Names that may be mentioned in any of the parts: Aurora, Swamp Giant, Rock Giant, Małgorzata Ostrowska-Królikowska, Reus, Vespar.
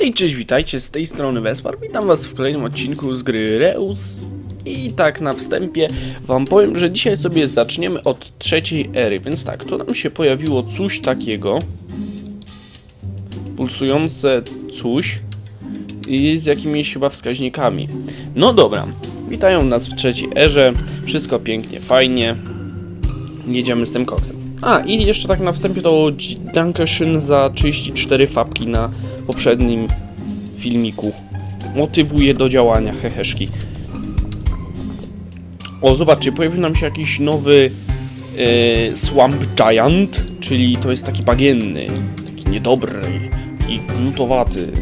Hej, cześć, witajcie, z tej strony Vespar, witam was w kolejnym odcinku z gry Reus. I tak na wstępie wam powiem, że dzisiaj sobie zaczniemy od trzeciej ery, więc tak, to nam się pojawiło coś takiego. Pulsujące coś i z jakimiś chyba wskaźnikami. No dobra, witają nas w trzeciej erze, wszystko pięknie, fajnie, jedziemy z tym koksem. A i jeszcze tak na wstępie to Dankeschön za 34 fabki na poprzednim filmiku. Motywuje do działania, heheszki. O, zobaczcie, pojawił nam się jakiś nowy Swamp Giant, czyli to jest taki bagienny, taki niedobry i glutowaty.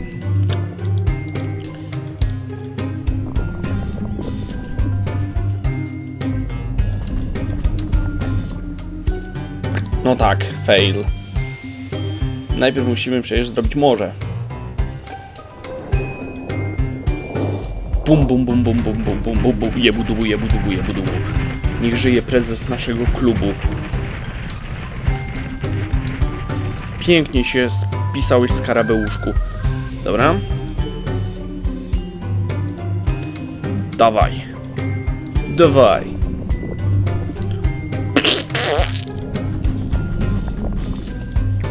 No tak, fail. Najpierw musimy przecież zrobić morze. Bum, bum, bum, bum, bum, bum, bum, bum, bum, jebudubu, jebudubu, jebudubu. Niech żyje prezes naszego klubu. Pięknie się spisałeś, skarabeuszku. Dobra. Dawaj. Dawaj.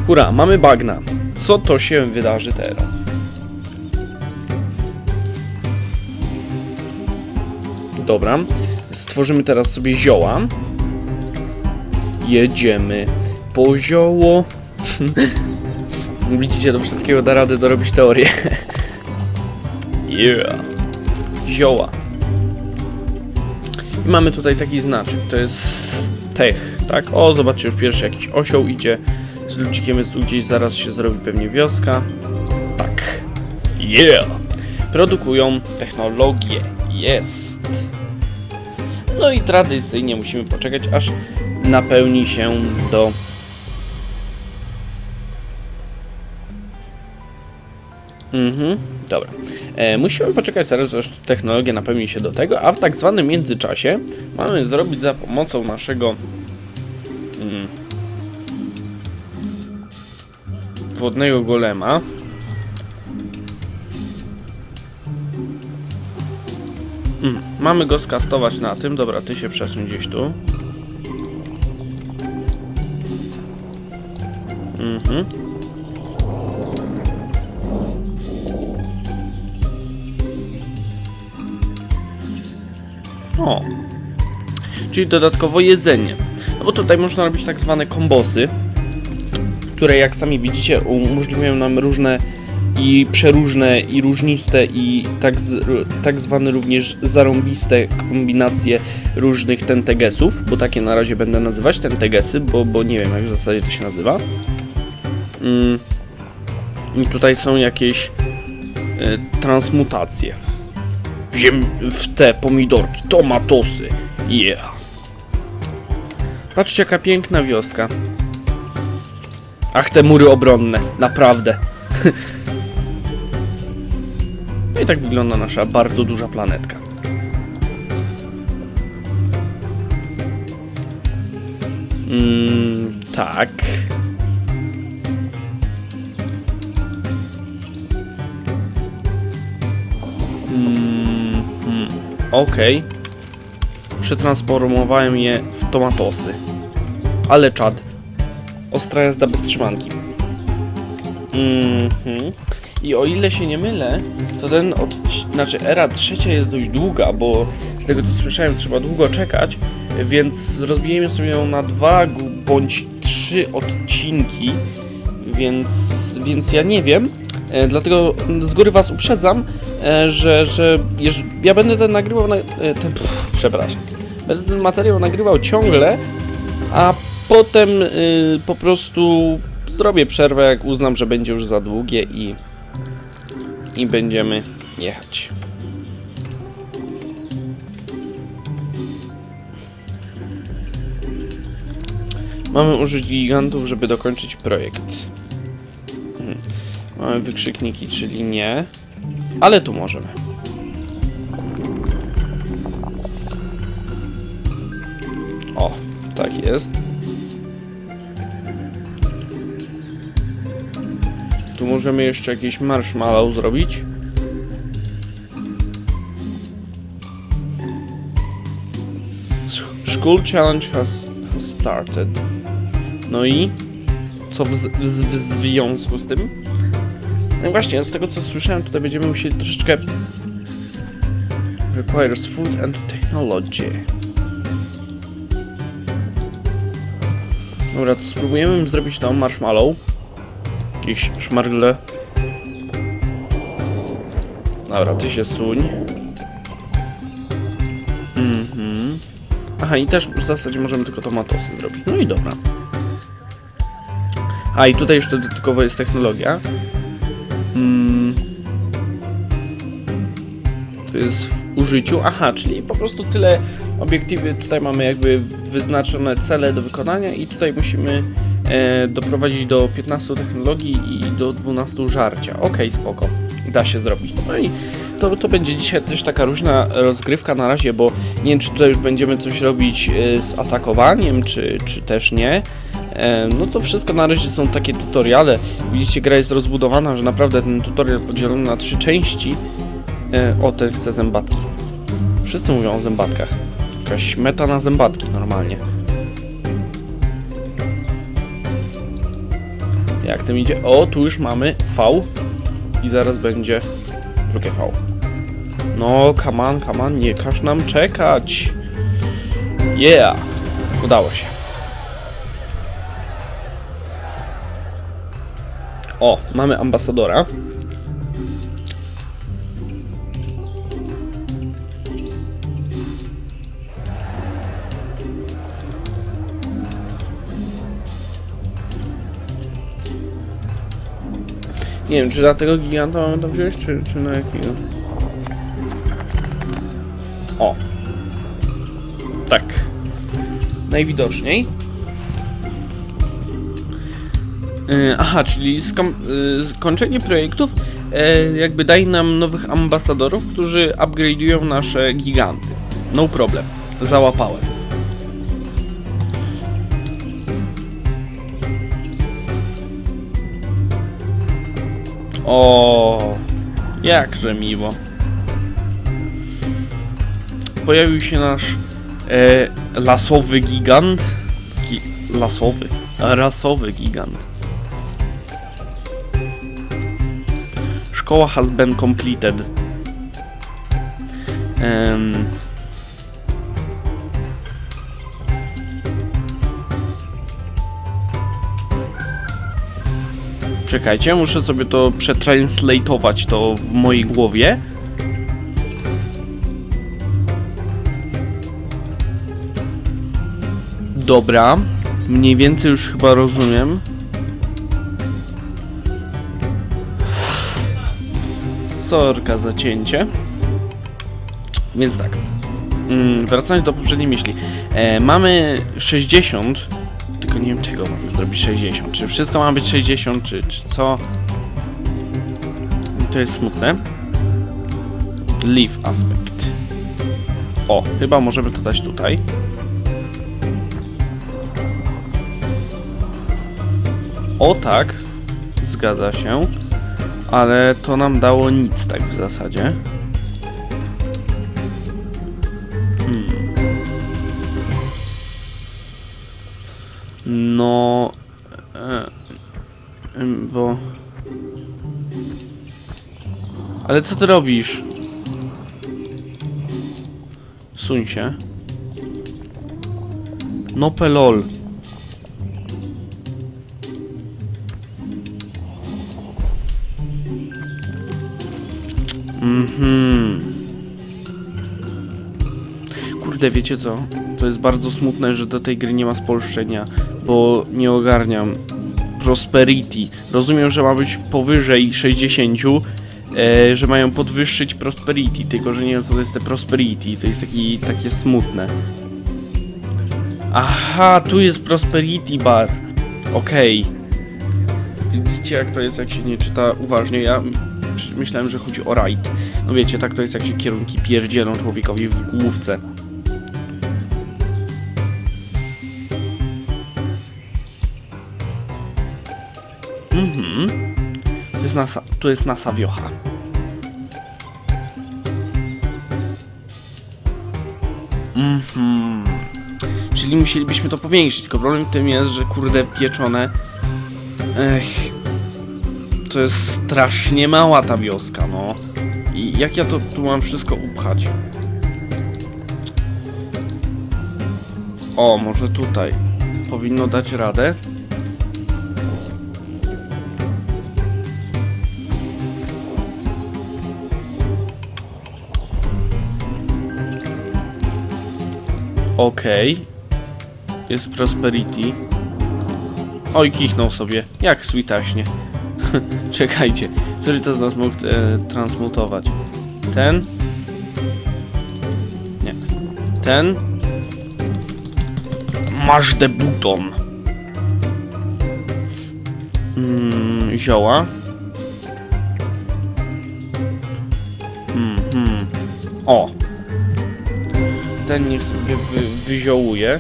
Hurra, mamy bagna. Co to się wydarzy teraz? Dobra, stworzymy teraz sobie zioła. Jedziemy po zioło. Widzicie, do wszystkiego da radę dorobić teorię. Yeah. Zioła. I mamy tutaj taki znaczek, to jest tech, tak? O, zobaczcie, już pierwszy jakiś osioł idzie z ludzikiem, jest tu gdzieś, zaraz się zrobi pewnie wioska. Tak. Yeah. Produkują technologię. Jest. No i tradycyjnie musimy poczekać, aż napełni się do dobra. Musimy poczekać zaraz, aż technologia napełni się do tego, a w tak zwanym międzyczasie mamy zrobić za pomocą naszego wodnego golema. Mamy go skastować na tym. Dobra, ty się przesuń gdzieś tu. O. Czyli dodatkowo jedzenie. No bo tutaj można robić tak zwane kombosy, które jak sami widzicie umożliwiają nam różne i przeróżne, i różniste, i tak zwane również zarąbiste kombinacje różnych tentegesów, bo takie na razie będę nazywać tentegesy, bo nie wiem jak w zasadzie to się nazywa. I tutaj są jakieś transmutacje. W te pomidorki, tomatosy, yeah. Patrzcie jaka piękna wioska. Ach, te mury obronne, naprawdę. No i tak wygląda nasza bardzo duża planetka. Tak. Okej. Przetransformowałem je w tomatosy. Ale czad. Ostra jazda bez trzymanki. I o ile się nie mylę, to ten era trzecia jest dość długa, bo z tego co słyszałem trzeba długo czekać, więc rozbijemy sobie ją na 2 bądź 3 odcinki, więc ja nie wiem, dlatego z góry was uprzedzam, że ja będę ten nagrywał, będę ten materiał nagrywał ciągle, a potem po prostu zrobię przerwę, jak uznam, że będzie już za długie i będziemy jechać. Mamy użyć gigantów, żeby dokończyć projekt. Mamy wykrzykniki, czyli nie, ale tu możemy. O, tak jest. Tu możemy jeszcze jakiś marshmallow zrobić. School challenge has started. No i co w związku z tym? No właśnie, z tego co słyszałem, tutaj będziemy musieli troszeczkę... Requires food and technology. Dobra, to spróbujemy zrobić tam marshmallow. Jakiś szmargle. Dobra, ty się suń. Aha, i też w zasadzie możemy tylko tomatosy zrobić. No i dobra. A i tutaj jeszcze dodatkowo jest technologia. To jest w użyciu. Aha, czyli po prostu tyle obiektywy. Tutaj mamy jakby wyznaczone cele do wykonania i tutaj musimy doprowadzić do 15 technologii i do 12 żarcia. Okej, spoko. Da się zrobić. No i to będzie dzisiaj też taka różna rozgrywka na razie, bo nie wiem, czy tutaj już będziemy coś robić z atakowaniem, czy też nie. No to wszystko na razie są takie tutoriale. Widzicie, gra jest rozbudowana, że naprawdę ten tutorial podzielony na 3 części. O, ten chce zębatki. Wszyscy mówią o zębatkach. Jakaś meta na zębatki normalnie. Jak tym idzie? O, tu już mamy V. I zaraz będzie drugie V. No, come on, nie każ nam czekać. Yeah! Udało się. O, mamy ambasadora. Nie wiem, czy dla tego giganta mamy to wziąć, czy na jakiego? O! Tak. Najwidoczniej. Aha, czyli skończenie projektów jakby daje nam nowych ambasadorów, którzy upgrade'ują nasze giganty. No problem. Załapałem. O, jakże miło. Pojawił się nasz lasowy gigant. Taki lasowy, rasowy gigant. Szkoła has been completed. Czekajcie, muszę sobie to przetranslatować to w mojej głowie. Dobra, mniej więcej już chyba rozumiem. Sorka za cięcie. Więc tak, wracając do poprzedniej myśli. Mamy 60, tylko nie wiem czego mamy zrobić 60. Czy wszystko ma być 60, czy co? To jest smutne. Leaf aspect. O, chyba możemy to dać tutaj. O tak, zgadza się. Ale to nam dało nic, tak w zasadzie. No... bo... Ale co ty robisz? Suń się. No pelol. Kurde, wiecie co? To jest bardzo smutne, że do tej gry nie ma spolszczenia, bo nie ogarniam. Prosperity. Rozumiem, że ma być powyżej 60, że mają podwyższyć prosperity, tylko że nie wiem co to jest te prosperity. To jest takie smutne. Aha, tu jest prosperity bar. Okej. Widzicie jak to jest, jak się nie czyta uważnie. Ja... myślałem, że chodzi o rajd. No wiecie, tak to jest, jak się kierunki pierdzielą człowiekowi w główce. To tu jest nasza wiocha. Czyli musielibyśmy to powiększyć, tylko problem w tym jest, że kurde pieczone... To jest strasznie mała ta wioska, no. I jak ja to tu mam wszystko upchać? O, może tutaj. Powinno dać radę. Okej. Jest Prosperity. Oj, kichnął sobie. Jak switaśnie. Czekajcie. Który to z nas mógł transmutować? Ten? Nie. Ten? Masz de buton. Zioła. O! Ten niech sobie wyziołuje.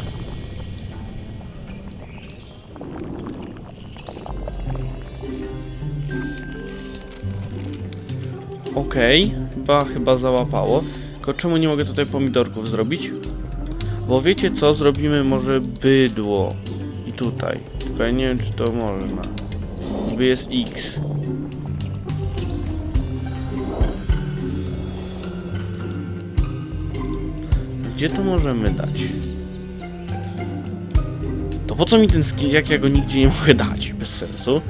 Okej, chyba załapało. Tylko czemu nie mogę tutaj pomidorków zrobić? Bo wiecie co, zrobimy może bydło. I tutaj. Tylko ja nie wiem, czy to można. Niby jest X. Gdzie to możemy dać? To po co mi ten skill, jak ja go nigdzie nie mogę dać? Bez sensu.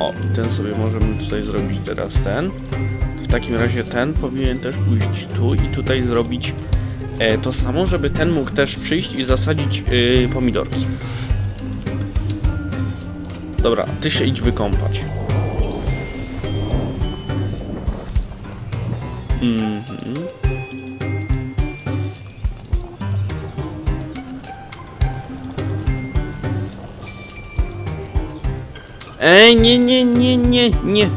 O, ten sobie możemy tutaj zrobić teraz ten. W takim razie ten powinien też pójść tu i tutaj zrobić to samo, żeby ten mógł też przyjść i zasadzić pomidorki. Dobra, ty się idź wykąpać. Nie.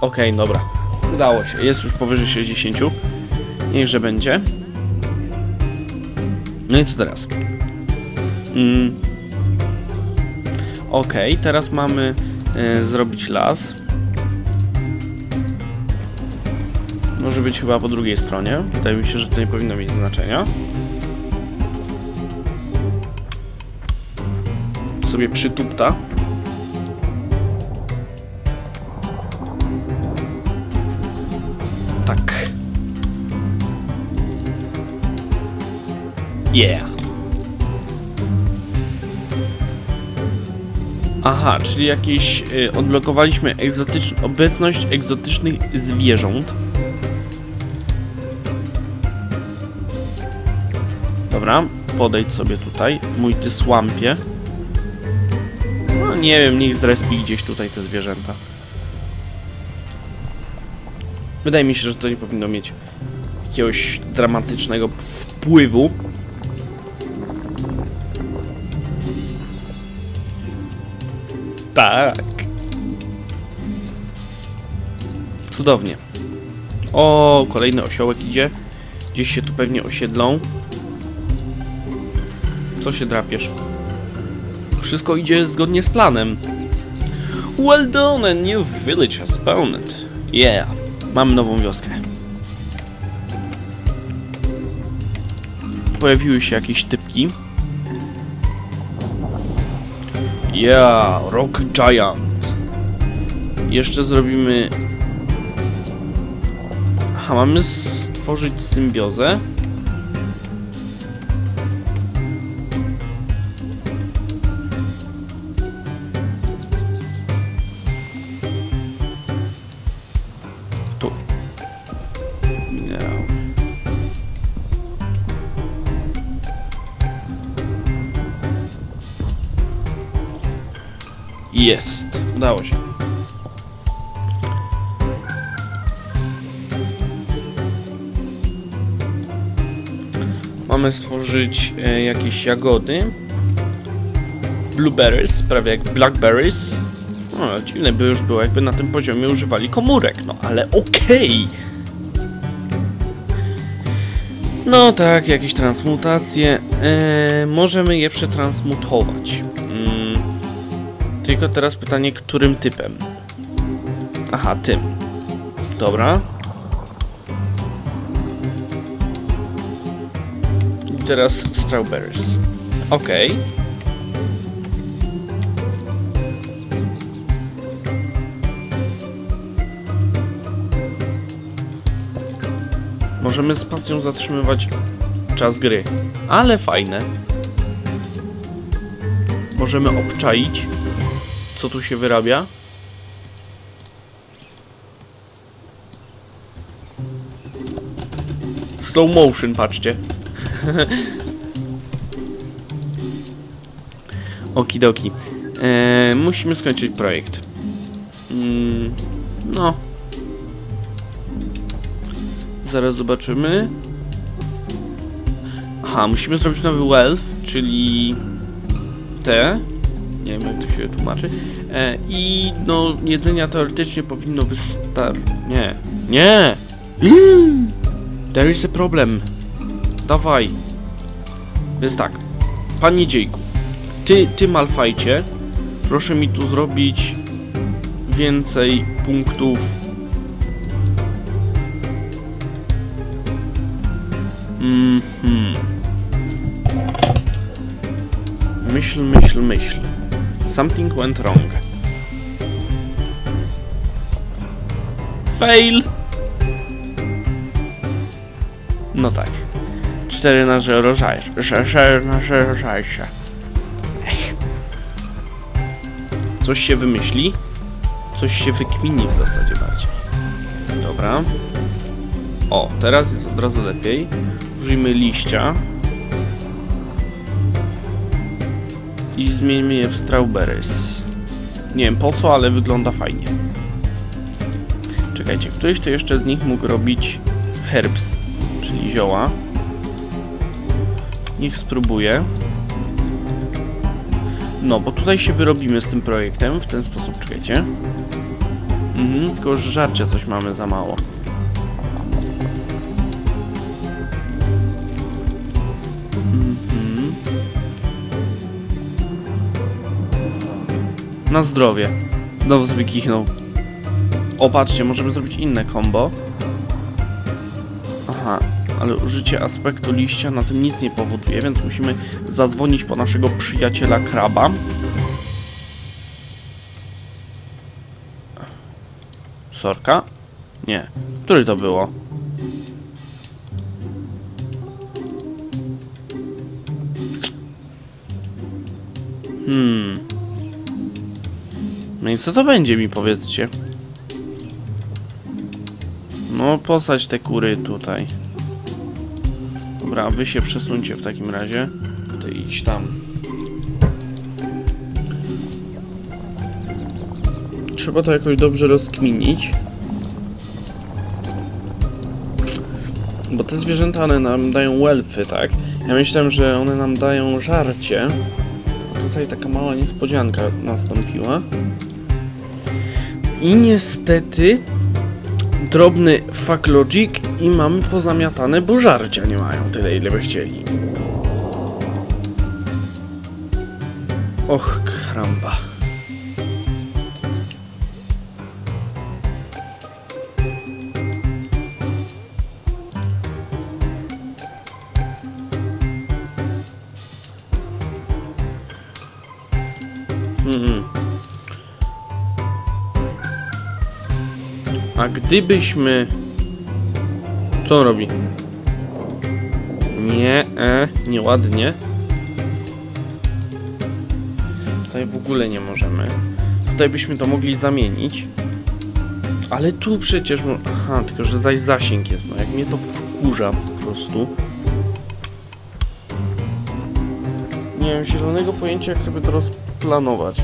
Okej, dobra. Udało się. Jest już powyżej 60. Niechże będzie. No i co teraz? Okej, teraz mamy zrobić las. Może być chyba po drugiej stronie. Wydaje mi się, że to nie powinno mieć znaczenia. Sobie przytupta. Tak. Yeah. Aha, czyli jakieś... odblokowaliśmy obecność egzotycznych zwierząt. Dobra, podejdź sobie tutaj, mój ty słampie. No nie wiem, niech zrespi gdzieś tutaj te zwierzęta. Wydaje mi się, że to nie powinno mieć jakiegoś dramatycznego wpływu. Tak. Cudownie. O, kolejny osiołek idzie. Gdzieś się tu pewnie osiedlą. Co się drapiesz? Wszystko idzie zgodnie z planem. Well done, a new village has spawned. Yeah. Mam nową wioskę. Pojawiły się jakieś typki. Yeah, Rock Giant. Jeszcze zrobimy... Aha, mamy stworzyć symbiozę. Jest. Udało się. Mamy stworzyć jakieś jagody. Blueberries, prawie jak blackberries. No, dziwne by już było, jakby na tym poziomie używali komórek. No, ale okej. No tak, jakieś transmutacje. Możemy je przetransmutować. Tylko teraz pytanie, którym typem? Aha, tym. Dobra. I teraz strawberries. Ok. Możemy spacją zatrzymywać czas gry. Ale fajne. Możemy obczaić, co tu się wyrabia. Slow motion, patrzcie. Okidoki. Musimy skończyć projekt. No. Zaraz zobaczymy. Aha, musimy zrobić nowy wealth, czyli te. Nie wiem, jak to się tłumaczy. I no, jedzenia teoretycznie powinno wystarczyć. Nie. Nie! There is a problem. Dawaj. Więc tak. Panie dziejku. Ty malfajcie. Proszę mi tu zrobić więcej punktów. Myśl. Something went wrong. Fail! No tak. 4-0 6-6. Coś się wymyśli. Coś się wykmini w zasadzie bardziej. Dobra. O, teraz jest od razu lepiej. Użyjmy liścia. I zmieńmy je w strawberries. Nie wiem po co, ale wygląda fajnie. Czekajcie, któryś to jeszcze z nich mógł robić herbs, czyli zioła. Niech spróbuję. No, bo tutaj się wyrobimy z tym projektem w ten sposób, czekajcie. Tylko żarcie coś mamy za mało. Na zdrowie. Znowu sobie kichnął. O, patrzcie, możemy zrobić inne combo. Aha, ale użycie aspektu liścia na tym nic nie powoduje, więc musimy zadzwonić po naszego przyjaciela kraba. Sorka? Nie. Który to było? No i co to będzie, mi powiedzcie? No, posadź te kury tutaj. Dobra, wy się przesuńcie w takim razie. Ty idź tam. Trzeba to jakoś dobrze rozkminić. Bo te zwierzęta, one nam dają wealthy, tak? Ja myślałem, że one nam dają żarcie. A tutaj taka mała niespodzianka nastąpiła. I niestety drobny fuck logic i mamy pozamiatane, bo żarcia nie mają tyle, ile by chcieli. Och, kramba. A gdybyśmy... Co on robi? Nie, nieładnie. Tutaj w ogóle nie możemy. Tutaj byśmy to mogli zamienić. Ale tu przecież... Aha, tylko że zaś zasięg jest. No jak mnie to wkurza po prostu. Nie mam zielonego pojęcia, jak sobie to rozplanować.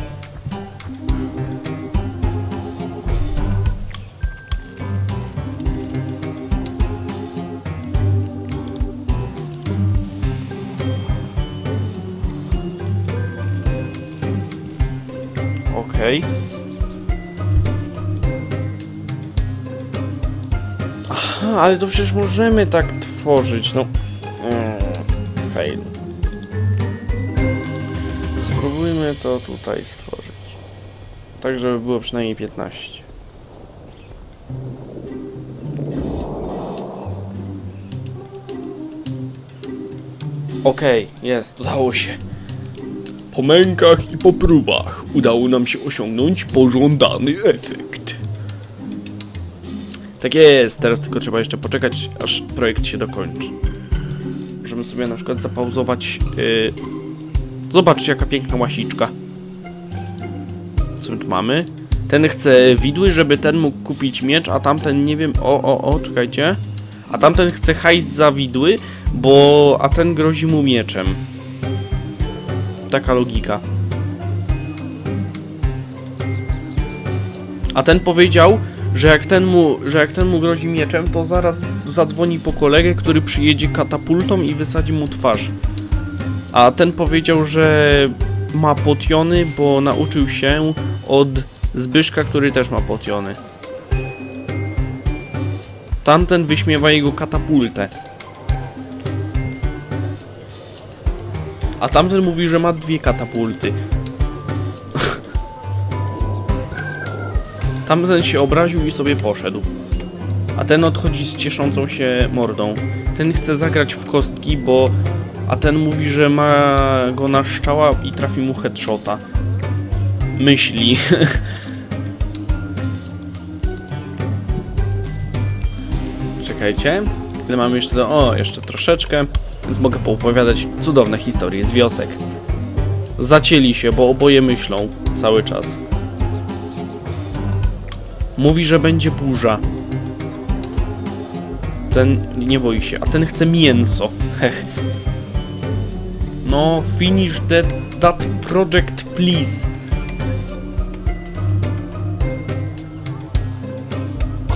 Aha, ale to przecież możemy tak tworzyć, no. Fail. Spróbujmy to tutaj stworzyć. Tak, żeby było przynajmniej 15. Okej, jest, udało się. Po mękach i po próbach udało nam się osiągnąć pożądany efekt. Tak jest, teraz tylko trzeba jeszcze poczekać, aż projekt się dokończy. Możemy sobie na przykład zapauzować. Zobacz, jaka piękna łasiczka. Co my tu mamy? Ten chce widły, żeby ten mógł kupić miecz, a tamten nie wiem... czekajcie. A tamten chce hajs za widły, bo... a ten grozi mu mieczem. Taka logika. A ten powiedział, że jak ten mu grozi mieczem, to zaraz zadzwoni po kolegę, który przyjedzie katapultą i wysadzi mu twarz. A ten powiedział, że ma potiony, bo nauczył się od Zbyszka, który też ma potiony. Tamten wyśmiewa jego katapultę. A tamten mówi, że ma dwie katapulty. Tamten się obraził i sobie poszedł. A ten odchodzi z cieszącą się mordą. Ten chce zagrać w kostki, bo... A ten mówi, że ma go na szczała i trafi mu headshota. Myśli. Czekajcie. Ile mamy jeszcze do... O, jeszcze troszeczkę. Więc mogę poopowiadać cudowne historie z wiosek. Zacięli się, bo oboje myślą cały czas. Mówi, że będzie burza. Ten nie boi się, a ten chce mięso. Heh. No, finish that project, please.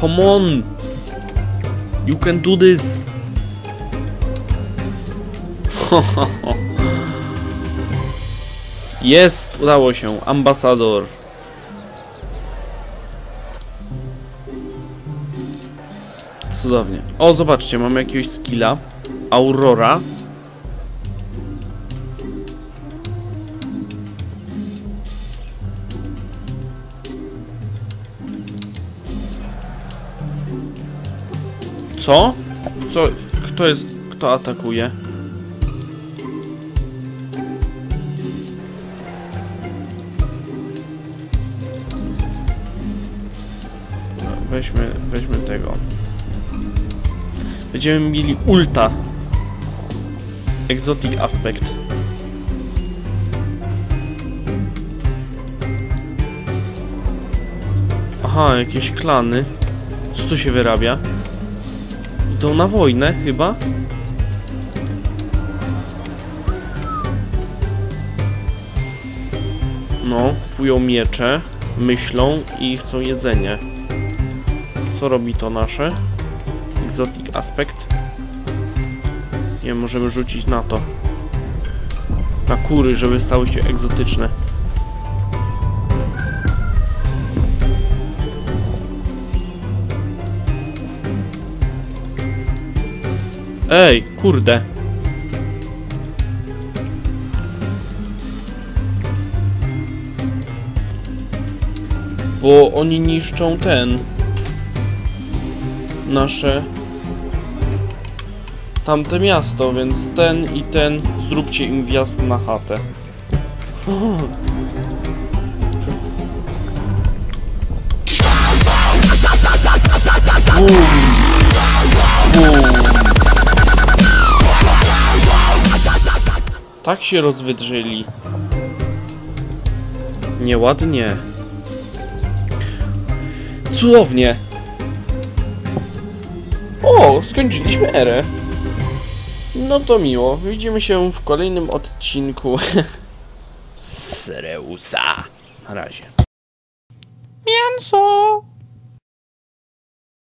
Come on. You can do this. Jest, udało się, ambasador. Cudownie. O, zobaczcie, mamy jakiegoś skilla. Aurora. Co? Co? Kto jest? Kto atakuje? Weźmy tego. Będziemy mieli ulta. Exotic aspect. Aha, jakieś klany. Co tu się wyrabia? Idą na wojnę chyba? No, kupują miecze, myślą i chcą jedzenie. Co robi to nasze? Exotic aspect. Nie, możemy rzucić na to. Na kury, żeby stały się egzotyczne. Ej, kurde. Bo oni niszczą ten... nasze... tamte miasto, więc ten i ten... zróbcie im wjazd na chatę. Tak się rozwydrzyli. Nieładnie. Cudownie. O, skończyliśmy erę. No to miło. Widzimy się w kolejnym odcinku z Reusa. Na razie. Mięso.